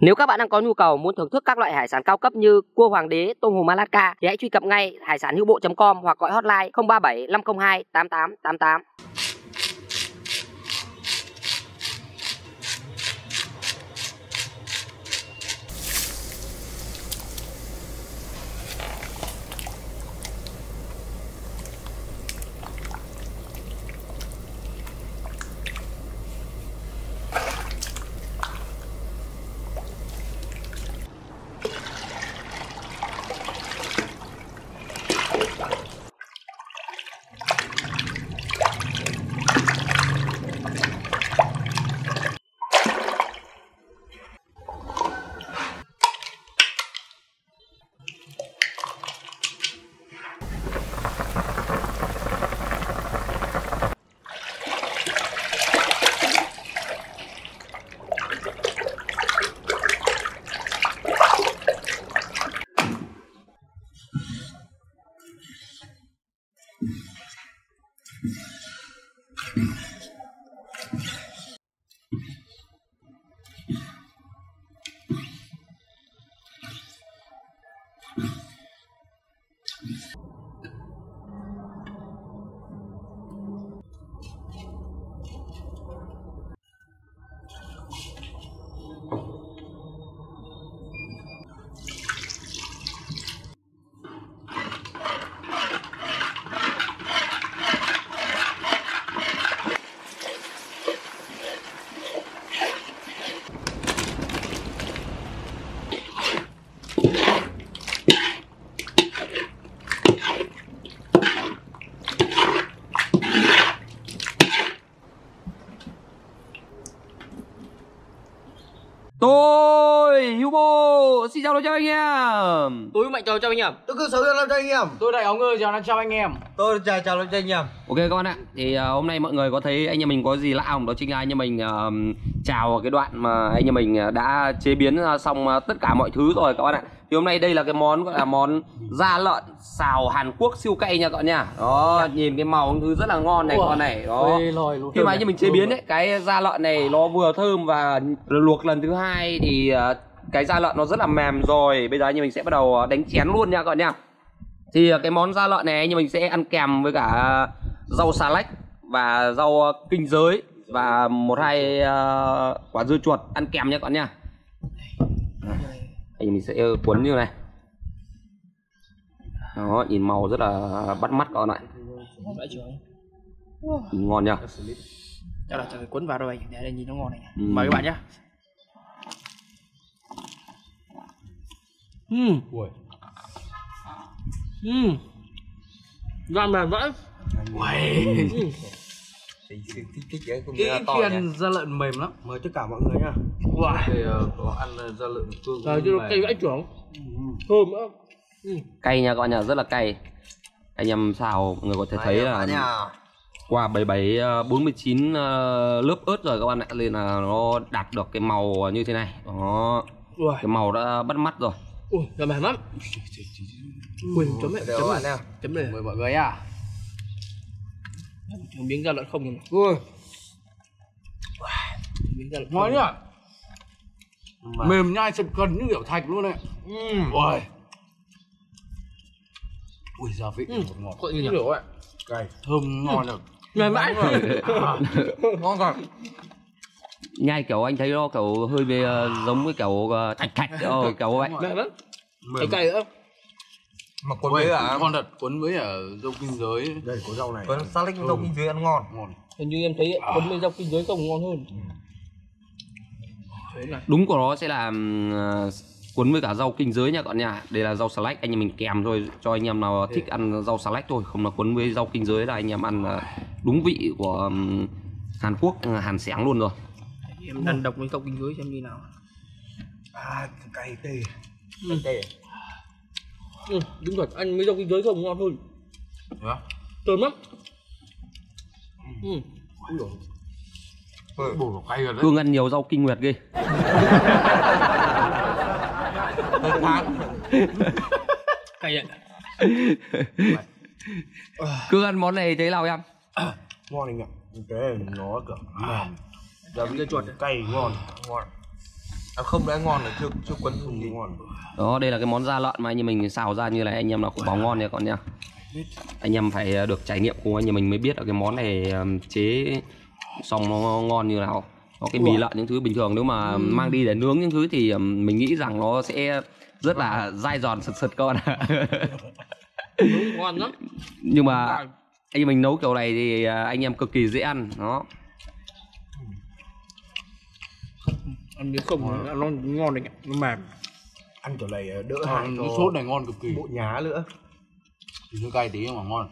Nếu các bạn đang có nhu cầu muốn thưởng thức các loại hải sản cao cấp như cua Hoàng Đế, tôm hùm Alaska thì hãy truy cập ngay hải sản huobo.com hoặc gọi hotline 037 502 8888. Tôi Hữu Bộ xin chào cho anh em. Tôi Mạnh chào cho anh em. Tôi Cứ Sáu chào cho anh em. Tôi Đại Áo Ngư chào anh em. Tôi Trà chào cho anh em. Ok các bạn ạ. Thì hôm nay mọi người có thấy anh em mình có gì lạ không? Đó chính là anh em mình chào cái đoạn mà anh em mình đã chế biến xong tất cả mọi thứ rồi các bạn ạ. Thì hôm nay đây là cái món gọi là món da lợn xào Hàn Quốc siêu cay nha các bạn nha. Đó, nhìn cái màu thứ rất là ngon này con này. Đó. Khi mà như mình chế biến ấy, cái da lợn này nó vừa thơm và luộc lần thứ hai thì cái da lợn nó rất là mềm rồi. Bây giờ như mình sẽ bắt đầu đánh chén luôn nha các bạn nha. Thì cái món da lợn này như mình sẽ ăn kèm với cả rau xà lách và rau kinh giới và một hai quả dưa chuột ăn kèm nha các bạn nha. Thì mình sẽ cuốn như này. Đó, nhìn màu rất là bắt mắt các bạn ạ. Ngon nhá. Chắc là chờ cuốn vào rồi để đây nhìn nó ngon này. Mời các bạn nhá. Da mềm vãi. Cái phiền da lợn mềm lắm. Mời tất cả mọi người nha. Có ăn da lợn cương chứ cay vãi chưởng. Thơm nữa. Cay nha các bạn nhá, rất là cay. Anh em xào mọi người có thể thấy là qua 49 lớp ớt rồi các bạn ạ, nên là nó đạt được cái màu như thế này. Đó. Cái màu đã bắt mắt rồi. Ui, da mềm lắm. Ui, chấm này, chấm này. Chấm này mời mọi người nha. Miếng da lợn không rồi. Ui. Miếng da lợn ngon nhá. Mềm nhai sập cần như kiểu thạch luôn đấy. Ui. Ui gia vị ngọt cội như kiểu ấy. Cay, thơm ngon rồi. Mềm vãi. Ngon rồi. Nhai kiểu anh thấy nó kiểu hơi về giống với kiểu thạch rồi kiểu vậy. Cái cay nữa. Mà cuốn với cả con thật, cuốn với cả rau kinh giới. Đây có rau này. Cuốn xà lách rau kinh giới ăn ngon. Hình như em thấy cuốn với rau kinh giới không ngon hơn. Đúng của nó sẽ là cuốn với cả rau kinh giới nha các bạn nha. Đây là rau xà lách, anh em mình kèm thôi cho anh em nào thích ăn rau xà lách thôi, không là cuốn với rau kinh giới là anh em ăn đúng vị của Hàn Quốc, Hàn Xẻng luôn rồi. Em đần độc với rau kinh giới xem như nào. À, cay tê. Cay tê. Đúng thật, ăn với rau kinh giới không ngon hơn. Thơm lắm. Cương ăn nhiều rau kinh nguyệt ghê. Cương ăn món này thế nào em? Ngon anh ạ. Cái nó kiểu mềm. Dưa chuột cay ngon. À không, đã ngon là chưa quấn không ngon. Đó, đây là cái món da lợn mà anh em mình xào ra như này, anh em nào cũng báo ngon nha con nha. Anh em phải được trải nghiệm cùng anh em mình mới biết ở cái món này chế xong nó ngon như nào. Có cái mì lợn những thứ bình thường nếu mà mang đi để nướng những thứ thì mình nghĩ rằng nó sẽ rất là dai giòn sật sật con. Ngon lắm. Nhưng mà anh em mình nấu kiểu này thì anh em cực kỳ dễ ăn đó. Ăn nếu không nó ngon đấy, nó mềm. Ăn kiểu này đỡ hại cho sốt này ngon cực kỳ. Bộ nhá nữa. Thì nó cay tí nhưng mà ngon.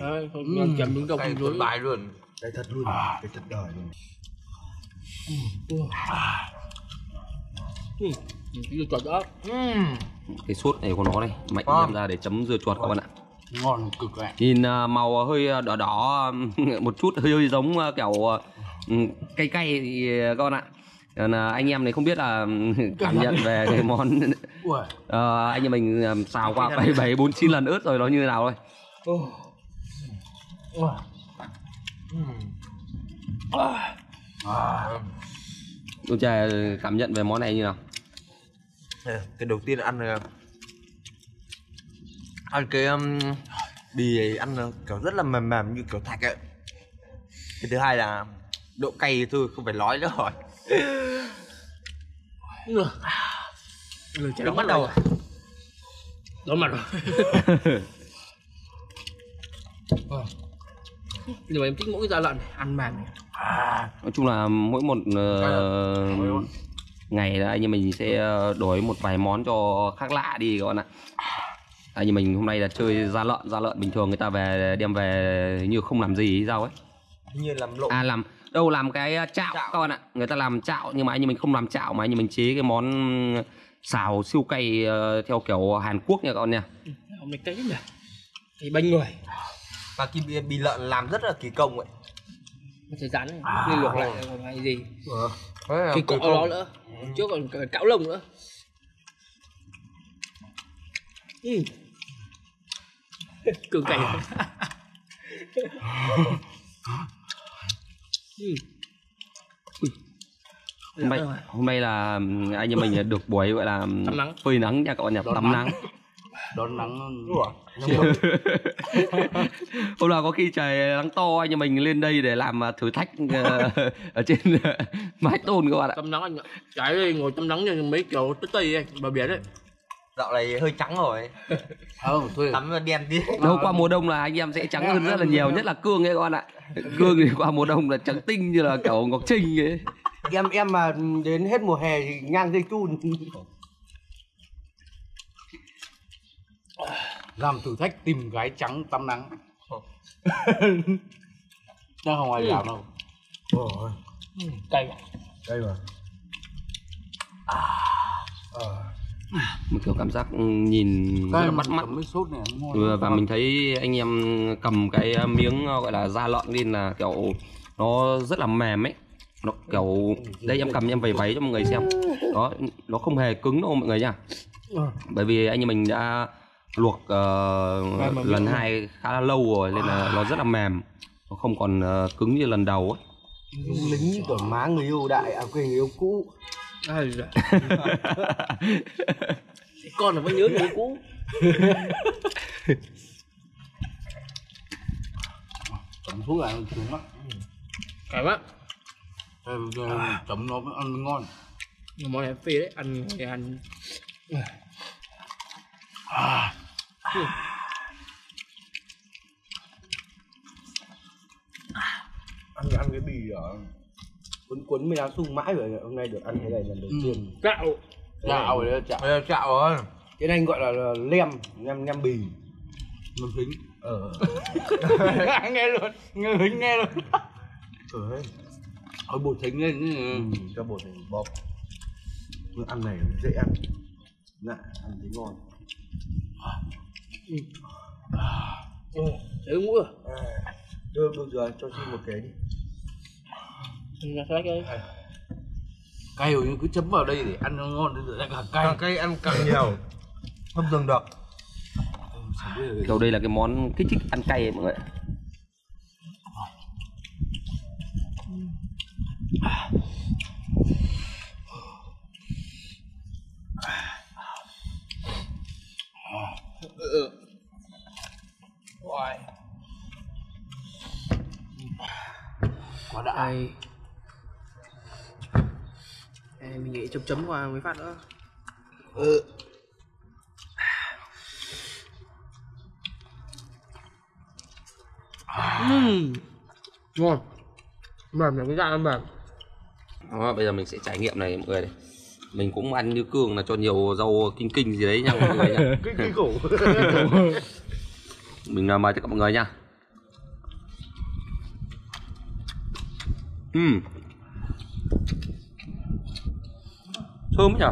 Đấy, chấm đúng cay luôn. Bài luôn. Cái thật luôn, cái thật đời luôn. Dưa chuột đó. Cái sốt này của nó đây, mạnh đem ra để chấm dưa chuột các bạn ạ. Ngon cực ạ. Nhìn màu hơi đỏ đỏ một chút, hơi giống kiểu cay cay thì các bạn ạ. Anh em này không biết là cảm nhận về cái món anh em mình xào qua 7-49 lần ớt rồi nó như thế nào thôi. Tôi chè cảm nhận về món này như nào? Cái đầu tiên là ăn cái bì ăn kiểu rất là mềm mềm như kiểu thạch ấy. Cái thứ hai là độ cay thôi không phải nói nữa rồi. Đóng bắt đầu đóng mặt rồi. Nhưng mà em thích mỗi da lợn ăn mềm. Nói chung là mỗi một ngày là anh em mình sẽ đổi một vài món cho khác lạ đi các bạn ạ. Anh em mình hôm nay là chơi da lợn bình thường người ta về đem về như không làm gì sao ấy. Như làm lộn. À làm cái chạo các bạn ạ. Người ta làm chạo nhưng mà anh em mình không làm chạo mà anh em mình chế cái món xào siêu cay theo kiểu Hàn Quốc nha các bạn nha. Hôm nay cay nhỉ. Thì bênh người. Và cái bì lợn làm rất là kỳ công ấy. Nó sẽ rắn, đi luộc lại còn hay gì. Cái cỏ đó nữa. Trước còn cạo lông nữa. Cường cày. Hôm nay là anh em mình được buổi gọi là phơi nắng nha các bạn, nhập tắm nắng. Đón nắng. Hôm nào có khi trời nắng to anh em mình lên đây để làm thử thách ở trên mái tôn các bạn ạ. Tắm nắng anh ạ. Trái đây ngồi tắm nắng như mấy kiểu tây ấy, bờ biển ấy. Dạo này hơi trắng rồi. Không, thôi tắm đen đi. Đâu qua mùa đông là anh em sẽ trắng hơn rất là nhiều, nhất là Cương ấy các bạn ạ. Cương thì qua mùa đông là trắng tinh như là kiểu Ngọc Trinh ấy. Em mà đến hết mùa hè thì ngang dây chun. Làm thử thách tìm gái trắng tắm nắng. Nó không ai làm đâu. Cay à? Cay mà. Một kiểu cảm giác nhìn rất là bắt mắt. Sốt này, và mình thấy anh em cầm cái miếng gọi là da lợn lên là kiểu nó rất là mềm ấy. Nó kiểu đây em cầm em vẩy cho mọi người xem. Đó, nó không hề cứng đâu mọi người nha. Bởi vì anh em mình đã luộc lần 2 khá là lâu rồi nên là nó rất là mềm, nó không còn cứng như lần đầu ấy. Lính của má người yêu đại à quên, người yêu cũ. Con là vẫn nhớ người yêu cũ. Chấm thuốc lại xuống á. Cái bác chấm nó vẫn ăn ngon. Món này phê đấy, ăn ăn cái bì cuốn mới đang sung mãi rồi, hôm nay được ăn cái này lần đầu tiên. Chạo rồi đấy, chạo rồi. Cái này anh gọi là lem bì. Lem hính. Nghe luôn. Thôi bột thính lên, cho bột này bọc. Bữa ăn này dễ ăn. Dạ, ăn thấy ngon. Thấy mũi rồi. Được rồi, cho xin một cái đi. Cay rồi nhưng cứ chấm vào đây để ăn nó ngon, càng cay ăn càng nhiều. Không dừng được. Kiểu đây là cái món kích thích ăn cay ấy, mọi người. Đây. Đây, mình nghĩ chấm chấm qua mấy phát nữa. Ngon. Mềm là cái dạng mềm. Đó, bây giờ mình sẽ trải nghiệm này mọi người này. Mình cũng ăn như Cường là cho nhiều rau kinh kinh gì đấy nha mọi người nha. Kinh khủng. Mình mời tất cả mọi người nha. Thơm nhỉ.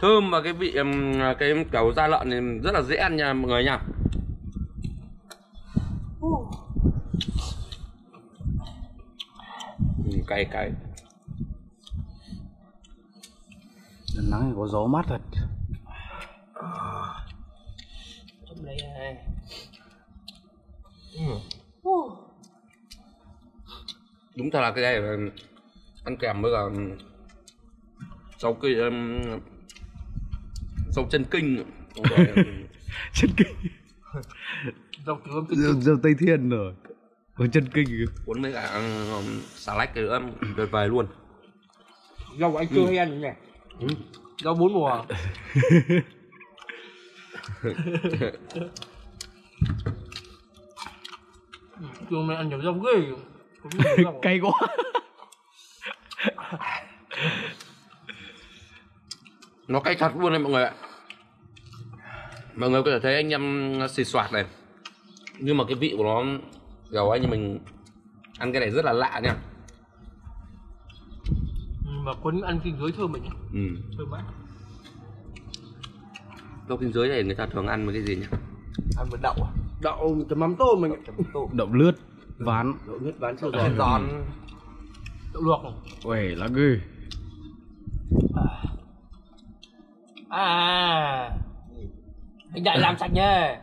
Thơm và cái vị cái kiểu da lợn này rất là dễ ăn nha mọi người nha. Cay. Nắng này có gió mát thật. Trong đây này. Đúng thật là cái này ăn kèm với cả rau cây, rau chân kinh. Chân kinh. Rau Tây Thiên rồi. Cuốn chân kinh cuốn mấy cả xà lách cái nữa tuyệt vời luôn. Rau anh chưa hay ăn nhỉ? Rau bốn mùa. Chưa mày ăn nhiều rau ghê. Cay quá. Nó cay thật luôn đấy mọi người ạ. Mọi người có thể thấy anh em xì xoạt này, nhưng mà cái vị của nó dầu ấy, nhưng mình ăn cái này rất là lạ nha. Mà cuốn ăn kinh dưới thơm mình nhá. Thơm quá. Rau kinh dưới này người ta thường ăn với cái gì nhỉ? Ăn với đậu à? Đậu chấm mắm tôm mình. Đậu lướt ván. Đậu lướt ván sâu giòn. Đậu luộc. Uầy lá ghê. Anh Đại làm sạch nha.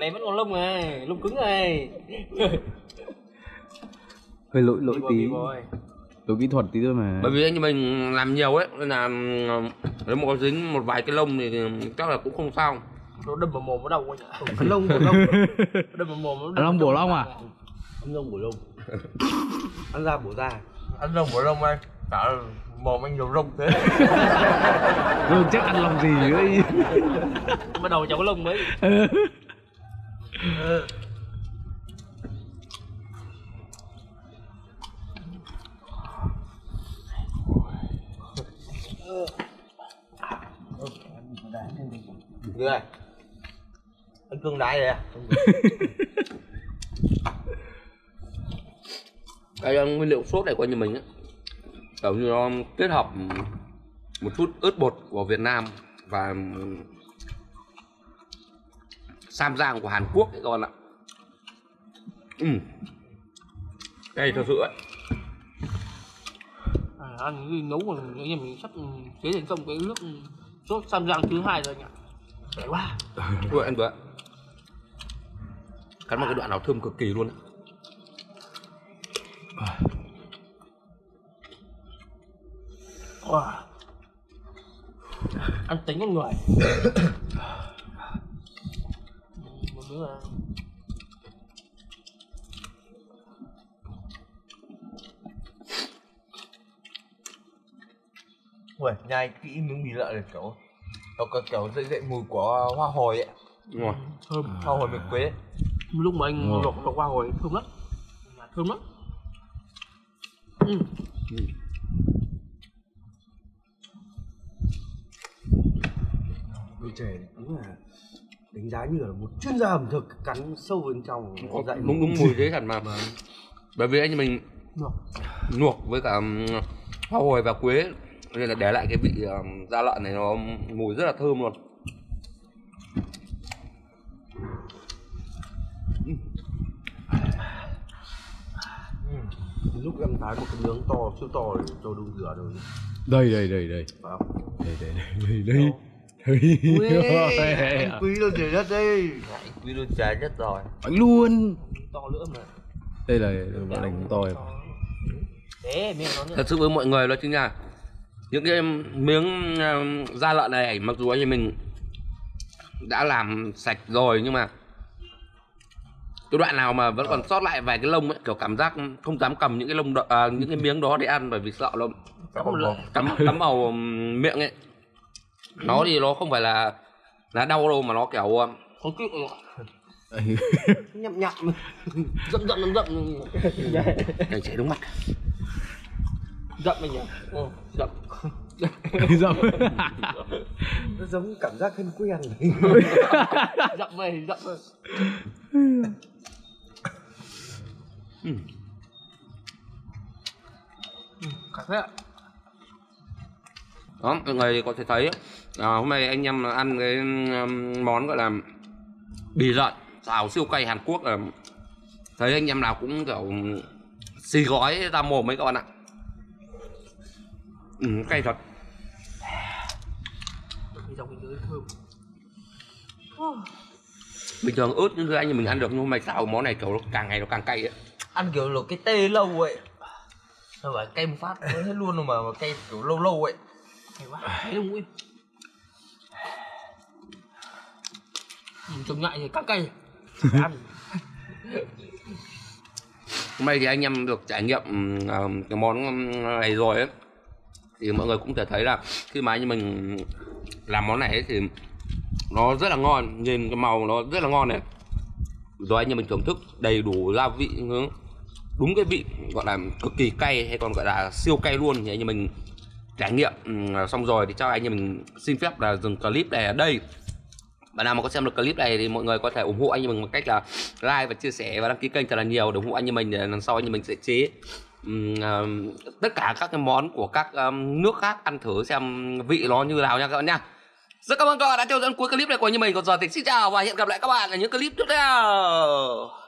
Này vẫn còn lông này, lông cứng này. Hơi lỗi tí. Lỗi kỹ thuật tí thôi mà. Bởi vì anh mình làm nhiều ấy nên là nếu mà có dính một vài cái lông thì chắc là cũng không sao. Nó đâm vào mồm nó đau quá nhỉ. Lông bổ lông. Đâm vào mồm nó đau. Lông bổ lông à? Ăn lông bổ lông. Ăn da bổ da. Ăn lông bổ lông anh. Cả mồm anh nhiều lông thế. Lông chắc ăn lông gì nữa. Bắt đầu cháu có lông đấy. Này. Anh Cương đái rồi à? Cái nguyên liệu sốt này coi như mình á, kiểu như nó kết hợp một chút ớt bột của Việt Nam và sam giang của Hàn Quốc đấy các bạn ạ. Đây thật sự ấy. Ăn cái nấu còn như mình sắp chế thành công cái nước sốt sam giang thứ 2 rồi nhỉ. Đấy quá. Thôi ăn bữa. Cắn một cái đoạn nào thơm cực kỳ luôn. Ăn tính con người. Một bữa là... Uầy, nhai kỹ miếng mì lợn này kiểu. Nó có kiểu dậy mùi của hoa hồi ấy. Đúng rồi. Thơm, hoa hồi miền Quế ấy. Lúc mà anh luộc hoa hồi thơm lắm. Thơm lắm. Người trẻ đúng là đánh giá như là một chuyên gia ẩm thực, cắn sâu bên trong dậy đúng mùi thế thật mà. Bởi vì anh mình luộc với cả hoa hồi và quế nên là để lại cái vị da lợn này nó mùi rất là thơm luôn. Lúc em thái một cái nướng to siêu to để cho đun rửa rồi. Đây. Wow. Đây. Ui, anh Quý luôn trời đất đây. Anh Quý luôn trời đất rồi. Anh luôn. To nữa mà. Đây là bạn đánh to. Thật sự với mọi người đó chính là những cái miếng da lợn này, mặc dù anh em mình đã làm sạch rồi nhưng mà Cái đoạn nào mà vẫn còn sót lại vài cái lông ấy, kiểu cảm giác không dám cầm những cái lông những cái miếng đó để ăn, bởi vì sợ lông cắm vào miệng ấy. Nó thì nó không phải là đau đâu mà nó kiểu khó chịu. Nhậm nhậm giậm này chảy đúng mặt. Giậm mình nhỉ? Ồ, giậm. Giậm. Nó giống cảm giác thân quen. Giậm mày, giậm rồi. Cảm thế ạ. Đó, mọi người có thể thấy hôm nay anh em ăn cái món gọi là bì lợn xào siêu cay Hàn Quốc, là thấy anh em nào cũng kiểu xì gói ra mồm mấy các bạn ạ. Ừ, cay thật. Bình thường ớt như anh mình ăn được, nhưng hôm nay xào món này kiểu càng ngày nó càng cay ấy. Ăn kiểu là cái tê lâu vậy. Sao phải cay một phát hết luôn rồi mà cay kiểu lâu lâu vậy. Cay quá, thấy không ui. Trông ngại thì các cây ăn. Hôm nay thì anh em được trải nghiệm cái món này rồi ấy, thì mọi người cũng thể thấy là khi mà anh mình làm món này ấy, thì nó rất là ngon, nhìn cái màu nó rất là ngon này, rồi anh em mình thưởng thức đầy đủ gia vị đúng cái vị gọi là cực kỳ cay hay còn gọi là siêu cay luôn, thì anh em mình trải nghiệm xong rồi thì cho anh em mình xin phép là dừng clip này ở đây. Bạn nào mà có xem được clip này thì mọi người có thể ủng hộ anh em mình bằng cách là like và chia sẻ và đăng ký kênh thật là nhiều để ủng hộ anh em mình, để lần sau anh em mình sẽ chế tất cả các cái món của các nước khác ăn thử xem vị nó như nào nha các bạn nha. Rất cảm ơn các bạn đã theo dõi cuối clip này của anh em mình. Còn giờ thì xin chào và hẹn gặp lại các bạn ở những clip tiếp theo.